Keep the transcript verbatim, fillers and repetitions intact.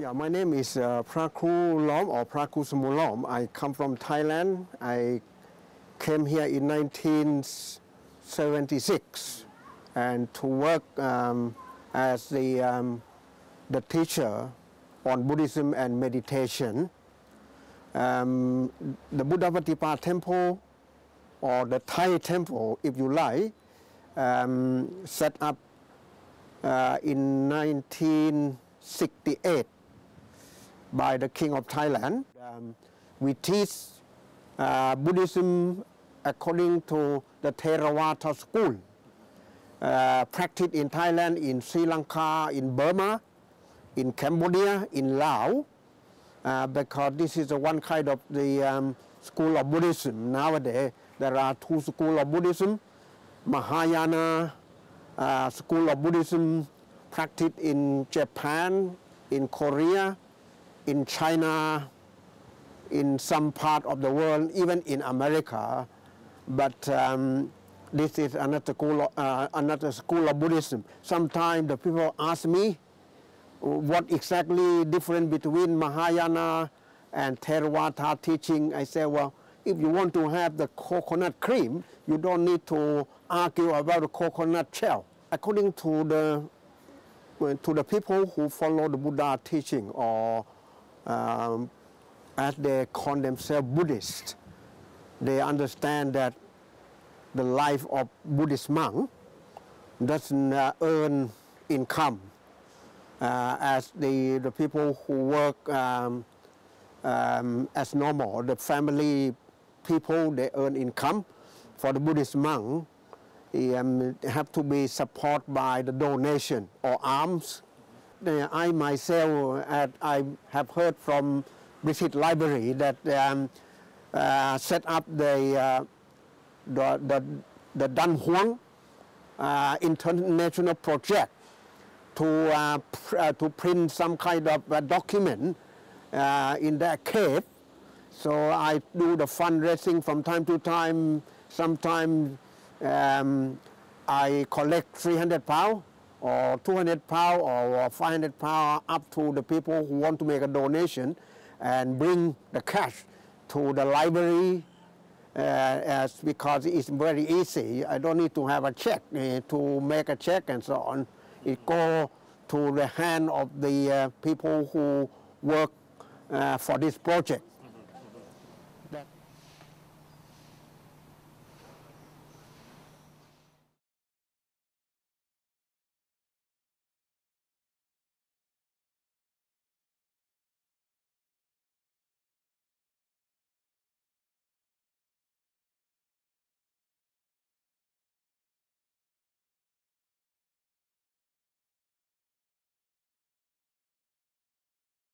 Yeah, my name is uh, Phra Kru Lom or Phra Kru Samulom. I come from Thailand. I came here in nineteen seventy-six and to work um, as the, um, the teacher on Buddhism and meditation. Um, the Buddhapadipa Temple, or the Thai temple, if you like, um, set up uh, in nineteen sixty-eight by the King of Thailand. Um, we teach uh, Buddhism according to the Theravada school, uh, practiced in Thailand, in Sri Lanka, in Burma, in Cambodia, in Laos, uh, because this is the one kind of the um, school of Buddhism. Nowadays, there are two schools of Buddhism: Mahayana uh, school of Buddhism, practiced in Japan, in Korea, in China, in some part of the world, even in America. But um, this is another school, of, uh, another school of Buddhism. Sometimes the people ask me, what exactly difference between Mahayana and Theravada teaching? I say, well, if you want to have the coconut cream, you don't need to argue about the coconut shell. According to the to the people who follow the Buddha teaching, or um, as they call themselves Buddhists, they understand that the life of Buddhist monk doesn't uh, earn income. Uh, as the, the people who work um, um, as normal, the family people, they earn income. For the Buddhist monk, they um, have to be supported by the donation or alms. I myself, uh, I have heard from British Library that um, uh, set up the, uh, the, the, the Dan Huang uh, international project to uh, pr uh, to print some kind of uh, document uh, in their cave. So I do the fundraising from time to time. Sometimes um, I collect three hundred pounds or two hundred pounds or five hundred pounds up to the people who want to make a donation, and bring the cash to the library uh, as because it's very easy. I don't need to have a check uh, to make a check and so on. It goes to the hand of the uh, people who work uh, for this project.